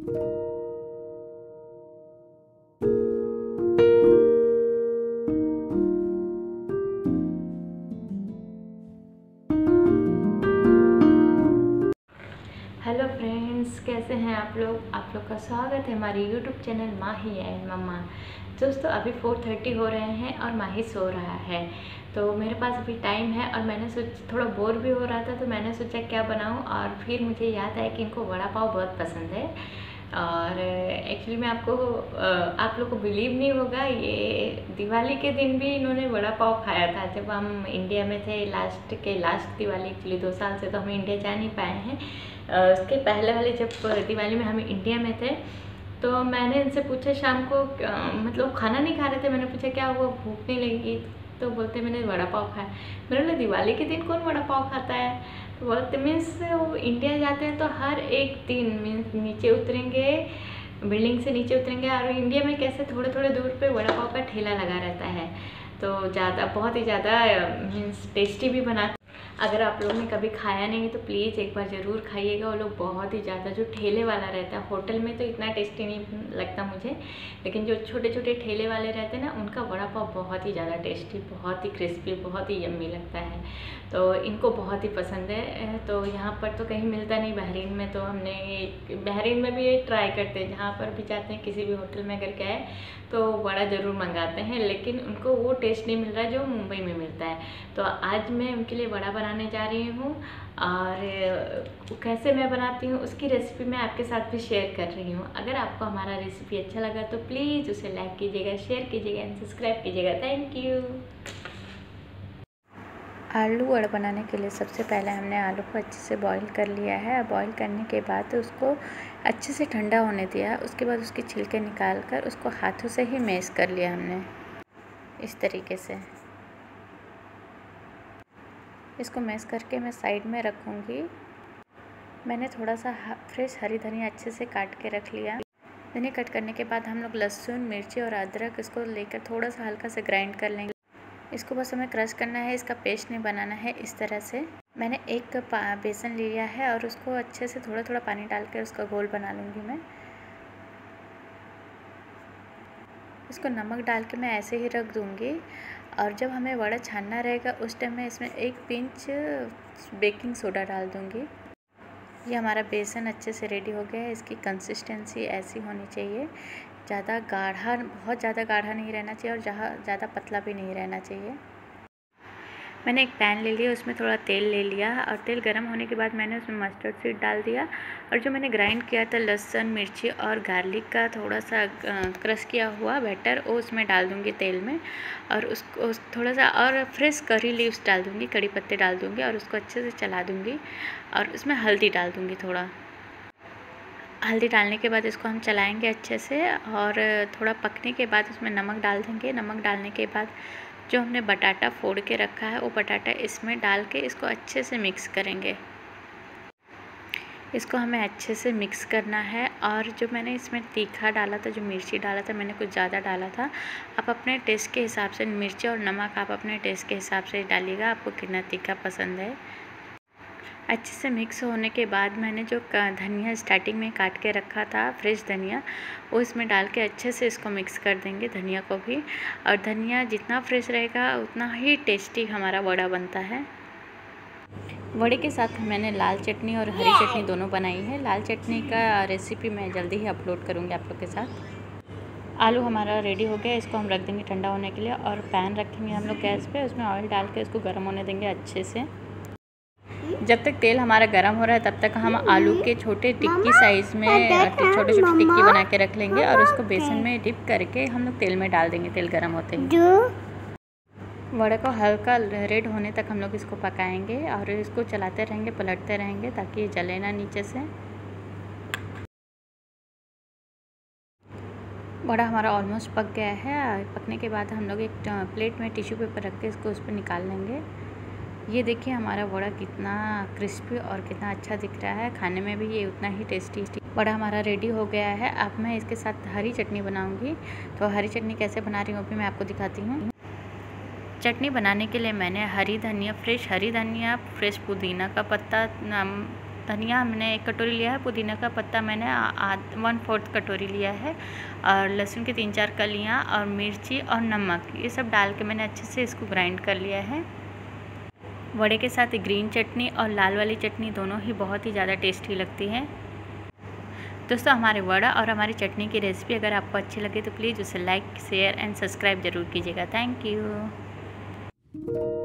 Hello friends, कैसे हैं आप लोग। आप लोग का स्वागत है हमारे यूट्यूब चैनल माही एंड मम्मा। दोस्तों अभी 4:30 हो रहे हैं और माही सो रहा है, तो मेरे पास अभी टाइम है और मैंने सोचा, थोड़ा बोर भी हो रहा था तो मैंने सोचा क्या बनाऊं, और फिर मुझे याद आया कि इनको वड़ा पाव बहुत पसंद है। और एक्चुअली मैं आपको आप लोग को बिलीव नहीं होगा, ये दिवाली के दिन भी इन्होंने वड़ा पाव खाया था। जब हम इंडिया में थे लास्ट दिवाली, एक्चुअली 2 साल से तो हम इंडिया जा नहीं पाए हैं, उसके पहले वाले जब दिवाली में हम इंडिया में थे तो मैंने इनसे पूछा शाम को, मतलब खाना नहीं खा रहे थे, मैंने पूछा क्या हुआ, भूख नहीं लगी, तो बोलते मैंने वड़ा पाव खाया। मैंने बोला दिवाली के दिन कौन वड़ा पाव खाता है। बोलते मीन्स वो इंडिया जाते हैं तो हर एक दिन मीन्स नीचे उतरेंगे, बिल्डिंग से नीचे उतरेंगे, और इंडिया में कैसे थोड़े थोड़े दूर पे वड़ा पाव का ठेला लगा रहता है, तो ज़्यादा बहुत ही ज़्यादा मीन्स टेस्टी भी बनाते। अगर आप लोग ने कभी खाया नहीं है तो प्लीज़ एक बार ज़रूर खाइएगा। वो लोग बहुत ही ज़्यादा, जो ठेले वाला रहता है, होटल में तो इतना टेस्टी नहीं लगता मुझे, लेकिन जो छोटे छोटे ठेले वाले रहते हैं ना, उनका वड़ा पाव बहुत ही ज़्यादा टेस्टी, बहुत ही क्रिस्पी, बहुत ही यम्मी लगता है, तो इनको बहुत ही पसंद है। तो यहाँ पर तो कहीं मिलता नहीं बहरीन में, तो हमने बहरीन में भी ये ट्राई करते हैं, जहाँ पर भी जाते हैं किसी भी होटल में अगर गए तो वड़ा ज़रूर मंगाते हैं, लेकिन उनको वो टेस्ट नहीं मिल रहा है जो मुंबई में मिलता है। तो आज मैं उनके लिए वड़ा बनाने जा रही हूँ, और कैसे मैं बनाती हूँ उसकी रेसिपी मैं आपके साथ भी शेयर कर रही हूँ। अगर आपको हमारा रेसिपी अच्छा लगा तो प्लीज़ उसे लाइक कीजिएगा, शेयर कीजिएगा एंड सब्सक्राइब कीजिएगा। Thank you. आलू वड़ा बनाने के लिए सबसे पहले हमने आलू को अच्छे से बॉईल कर लिया है। बॉईल करने के बाद उसको अच्छे से ठंडा होने दिया, उसके बाद उसके छिलके निकाल कर उसको हाथों से ही मैश कर लिया हमने, इस तरीके से। इसको मैश करके मैं साइड में रखूँगी। मैंने थोड़ा सा फ्रेश हरी धनिया अच्छे से काट के रख लिया। धनिया कट करने के बाद हम लोग लहसुन, मिर्ची और अदरक इसको लेकर थोड़ा सा हल्का से ग्राइंड कर लेंगे। इसको बस हमें क्रश करना है, इसका पेस्ट नहीं बनाना है। इस तरह से मैंने 1 कप बेसन लिया है और उसको अच्छे से थोड़ा थोड़ा पानी डाल कर उसका घोल बना लूँगी मैं। इसको नमक डाल के मैं ऐसे ही रख दूँगी, और जब हमें वड़ा छानना रहेगा उस टाइम मैं इसमें 1 पिंच बेकिंग सोडा डाल दूँगी। ये हमारा बेसन अच्छे से रेडी हो गया है। इसकी कंसिस्टेंसी ऐसी होनी चाहिए, ज़्यादा गाढ़ा, बहुत ज़्यादा गाढ़ा नहीं रहना चाहिए और ज़्यादा पतला भी नहीं रहना चाहिए। मैंने एक पैन ले लिया, उसमें थोड़ा तेल ले लिया, और तेल गर्म होने के बाद मैंने उसमें मस्टर्ड सीड डाल दिया, और जो मैंने ग्राइंड किया था लहसुन, मिर्ची और गार्लिक का थोड़ा सा क्रश किया हुआ बैटर, वो उसमें डाल दूँगी तेल में, और उसको थोड़ा सा और फ्रेश करी लीव्स डाल दूँगी, कड़ी पत्ते डाल दूँगी, और उसको अच्छे से चला दूँगी, और उसमें हल्दी डाल दूँगी। थोड़ा हल्दी डालने के बाद इसको हम चलाएँगे अच्छे से, और थोड़ा पकने के बाद उसमें नमक डाल देंगे। नमक डालने के बाद जो हमने बटाटा फोड़ के रखा है वो बटाटा इसमें डाल के इसको अच्छे से मिक्स करेंगे। इसको हमें अच्छे से मिक्स करना है, और जो मैंने इसमें तीखा डाला था, जो मिर्ची डाला था, मैंने कुछ ज़्यादा डाला था। आप अपने टेस्ट के हिसाब से मिर्ची और नमक आप अपने टेस्ट के हिसाब से डालिएगा, आपको कितना तीखा पसंद है। अच्छे से मिक्स होने के बाद मैंने जो धनिया स्टार्टिंग में काट के रखा था, फ्रेश धनिया, वो इसमें डाल के अच्छे से इसको मिक्स कर देंगे धनिया को भी। और धनिया जितना फ्रेश रहेगा उतना ही टेस्टी हमारा वड़ा बनता है। वड़े के साथ मैंने लाल चटनी और हरी चटनी दोनों बनाई है। लाल चटनी का रेसिपी मैं जल्दी ही अपलोड करूँगी आप लोग के साथ। आलू हमारा रेडी हो गया, इसको हम रख देंगे ठंडा होने के लिए, और पैन रखेंगे हम लोग गैस पर, उसमें ऑयल डाल के इसको गर्म होने देंगे अच्छे से। जब तक तेल हमारा गर्म हो रहा है तब तक हम आलू के छोटे टिक्की साइज़ में छोटे छोटे टिक्की बना के रख लेंगे, और उसको बेसन में डिप करके हम लोग तेल में डाल देंगे। तेल गर्म होते ही वड़े को हल्का रेड होने तक हम लोग इसको पकाएंगे, और इसको चलाते रहेंगे, पलटते रहेंगे, ताकि ये जले ना नीचे से। वड़ा हमारा ऑलमोस्ट पक गया है। पकने के बाद हम लोग एक प्लेट में टिश्यू पेपर रख के इसको उस पर निकाल लेंगे। ये देखिए हमारा वड़ा कितना क्रिस्पी और कितना अच्छा दिख रहा है, खाने में भी ये उतना ही टेस्टी वड़ा हमारा रेडी हो गया है। अब मैं इसके साथ हरी चटनी बनाऊंगी, तो हरी चटनी कैसे बना रही हूँ अभी मैं आपको दिखाती हूँ। चटनी बनाने के लिए मैंने हरी धनिया, फ्रेश पुदीना का पत्ता, धनिया मैंने 1 कटोरी लिया है, पुदीना का पत्ता मैंने 1/4 कटोरी लिया है और लहसुन की 3-4 कलियाँ और मिर्ची और नमक ये सब डाल के मैंने अच्छे से इसको ग्राइंड कर लिया है। वड़े के साथ ग्रीन चटनी और लाल वाली चटनी दोनों ही बहुत ही ज़्यादा टेस्टी लगती है। दोस्तों हमारे वड़ा और हमारी चटनी की रेसिपी अगर आपको अच्छी लगे तो प्लीज़ उसे लाइक, शेयर एंड सब्सक्राइब ज़रूर कीजिएगा। Thank you.